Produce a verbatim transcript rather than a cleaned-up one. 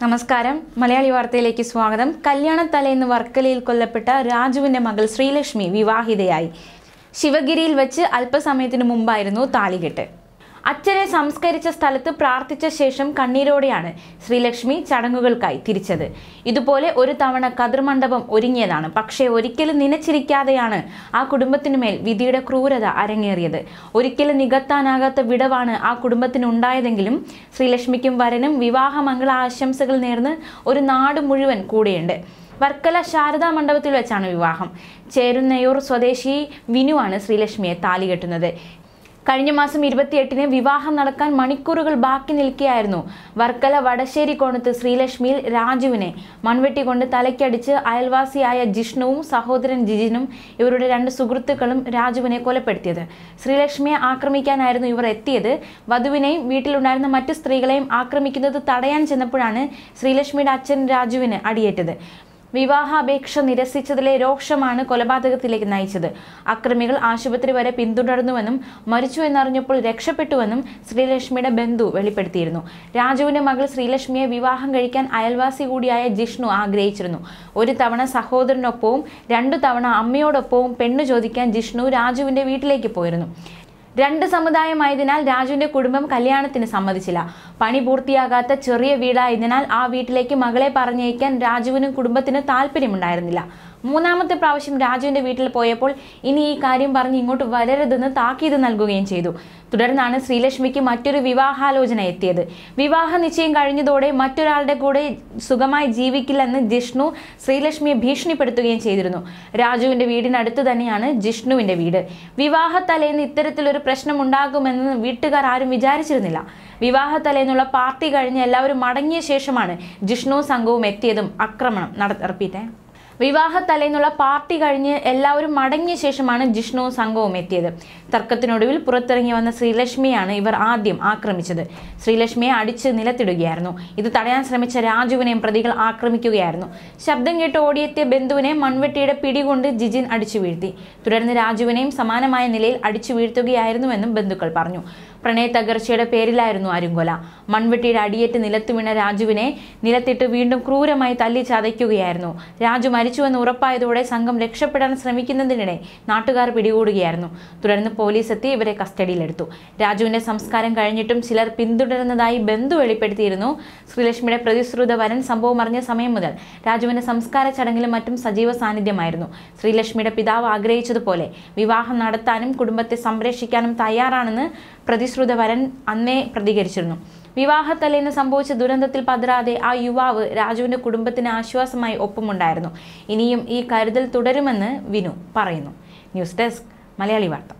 Namaskaram, Malayali Vartha Leki Swagadam, Kalyana Tale in the Varkalil Kolapeta, Raju in the Magal Sri Lashmi, Vivahidei Shivagiril Vechi, Alpa Samit in Mumbai, no Taligate. Achere Samskaricha Stalatu, Prarthicha Shesham, Kanirodiana, Sri Lakshmi, Chadangugal Kai, Tirichade. Idupole, Uritavana Kadramandabam, Urinadana, Pakshe, Urikil Ninachirika deana, A Kudumbatinmel, Vidida Krura, the Arangaria, Urikil Nigata Nagata Vidavana, A Kudumbatinunda, the Gilum, Sri Lakshmikim Varanam, Vivaha Mangala Asham Sagal Nerna, Urinad Murivan Kudiende. Varkala Sharada Mandavatil Vachana Vivaham, Cherunayur Swadeshi, Vinuana, Sri Lakshmi, Taligatanade. കഴിഞ്ഞ മാസം ഇരുപത്തിയെട്ടിന് വിവാഹം നടക്കാൻ മണിക്കൂറുകൾ ബാക്കി നിൽക്കുകയായിരുന്നു. വർക്കല വടശ്ശേരി കോണത്ത് ശ്രീലക്ഷ്മിയിൽ രാജുവിനെ മൺവെട്ടി കൊണ്ട് തലയ്ക്കടിച്ച് അയൽവാസിയായ ജിഷ്ണുവും സഹോദരൻ ജിജിനും ഇവരുടെ രണ്ട് സുഹൃത്തുക്കളും രാജുവിനെ കൊലപ്പെടുത്തിയത്. ശ്രീലക്ഷ്മിയെ ആക്രമിക്കാനായിരുന്നു ഇവർ എത്തിയത്. വധുവിനെയും വീട്ടിലുണ്ടായിരുന്ന മറ്റു സ്ത്രീകളെയും ആക്രമിക്കുന്നത് തടയാൻ ചെന്നപ്പോഴാണ് ശ്രീലക്ഷ്മിയുടെ അച്ഛൻ രാജുവിനെ അടിയേറ്റത്. Vivaha Beksha Nirasichatale Rokshamana Kolabatatilek Naichad. Akramigal Ashupatri Vare Pindudarnuanum, Marichu and Arnapul Rekshapituanum, Sri Lashmida Bendu, Velipertirno. Raju in a Magal Sri Lashmi, Vivahangarikan, Ayalvasi Udia, Jishnu, Agrechurno. Uri Tavana Sahodar no poem, Randu Tavana Amio de poem, Pendu Jodikan, Jishnu, Raju in a Vitlekipurno. രണ്ട് സമുദായമായതിനാൽ രാജുവിന്റെ കുടുംബം കല്യാണത്തിന് സമ്മതിച്ചില്ല. പണി പൂർത്തിയാകാത്ത ചെറിയ വീടായതിനാൽ ആ വീട്ടിലേക്ക് മകളെ പറഞ്ഞയക്കാൻ രാജുവിനും കുടുംബത്തിന് താൽപര്യമുണ്ടായിരുന്നില്ല. മൂന്നാമത്തെ പ്രാവശ്യം രാജുവിന്റെ വീട്ടിൽ പോയപ്പോൾ ഇനി ഈ കാര്യം പറഞ്ഞു ഇങ്ങോട്ട് വരരുതെന്ന് താക്കീത് നൽകുകയും ചെയ്തു. തുടർന്നാണ് ശ്രീലക്ഷ്മിക്ക് മറ്റൊരു വിവാഹാലോചന എത്തിയത്. വിവാഹ നിശ്ചയം കഴിഞ്ഞതോടെ മറ്റൊരാളുടെ കൂടെ സുഖമായി ജീവിക്കില്ലെന്ന് ജിഷ്ണു ശ്രീലക്ഷ്മിയെ ഭീഷണിപ്പെടുത്തുകയും ചെയ്തിരുന്നു. രാജുവിന്റെ വീടിനടുത്ത് തന്നെയാണ് ജിഷ്ണുവിന്റെ വീട്. വിവാഹത്തലേന്ന് ഇത്തരത്തിലൊരു പ്രശ്നം ഉണ്ടാകുമെന്ന് വീട്ടുകാർ ആരും വിചാരിച്ചിരുന്നില്ല. വിവാഹത്തലേന്നുള്ള പാർട്ടി കഴിഞ്ഞ് എല്ലാവരും മടങ്ങിയ ശേഷമാണ് ജിഷ്ണു സംഘവും എത്തിയതും ആക്രമണം നടത്തിയേ. Vivaha Talenula party Garni, Ella Madanga Sheshamana, Jishnu, Sango, Metia. Tarkatinodil, Puratangivan, Sri Lashmiana, Iver Adim, Akram each other. Sri Lashmi Adich Nilatu Garno. If the Tarians Ramicharajuan and Pradigal Akramiku Garno. Shabdanget Odiate Bendune, Manveted Pidigund, Jijin Adichiviti. Turan the Rajuanim, Samana Mayanil, Adichivitu Garno and Bendukal Parno. Praneta Garcheda Perila Arno Aringola. Manveted Adiate Nilatumina Rajuvine, Nilatit Windum Krura Maitali Chadaku Garno. Raju and Urapa, the Ode Sangam lecture pattern Sremikin and the Nene, Natugar Pidu Yerno, Turan the police at the Evere Custody Lertu. Raju in a Samskar and Karanitum Siller Pindu and the Dai Bendu Elipetirno, Srilesh made a produce through the Varan Sambo Marna Same Mother. Raju in a Samskar Chadanglamatum Sajiva Sani de Mirno, Srilesh made a Pidava Agrech the Pole, Vivaha Nadatanum, Kudumate Sambre Shikanam Tayaran, produce through the Varan Anne Pradigerno. Vivaha Talena Sambocha Durandatil Padra, they are Yuva, Raju in a Kudumbatin Ashwas, my Opomundarno. ഇനിയും ഈ കരുതൽ തുടരുമെന്ന് വിനു പറയുന്നു. News desk Malayali വാർത്ത.